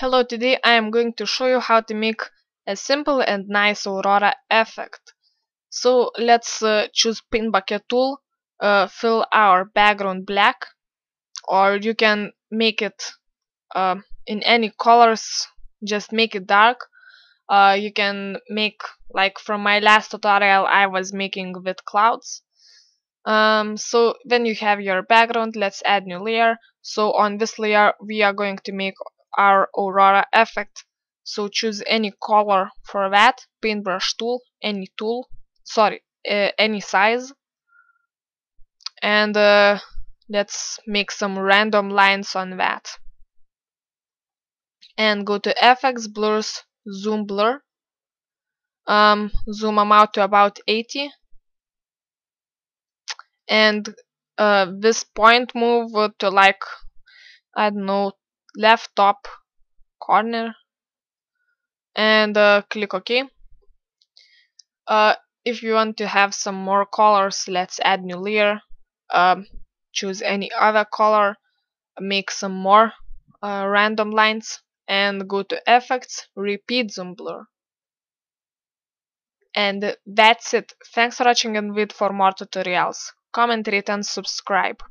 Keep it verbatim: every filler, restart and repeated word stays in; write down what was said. Hello, today I am going to show you how to make a simple and nice Aurora effect. So let's uh, choose paint bucket tool, uh, fill our background black, or you can make it uh, in any colors, just make it dark. Uh, you can make, like from my last tutorial I was making with clouds. Um, so when you have your background, let's add new layer. So on this layer we are going to make our Aurora effect. So choose any color for that, paintbrush tool, any tool, sorry, uh, any size, and uh, let's make some random lines on that. And go to F X, blurs, zoom blur, um, zoom them out to about eighty, and uh, this point move to, like, I don't know, left top corner, and uh, click OK. Uh, if you want to have some more colors, let's add new layer, um, choose any other color, make some more uh, random lines, and go to effects, repeat zoom blur. And that's it. Thanks for watching and wait for more tutorials. Comment, rate and subscribe.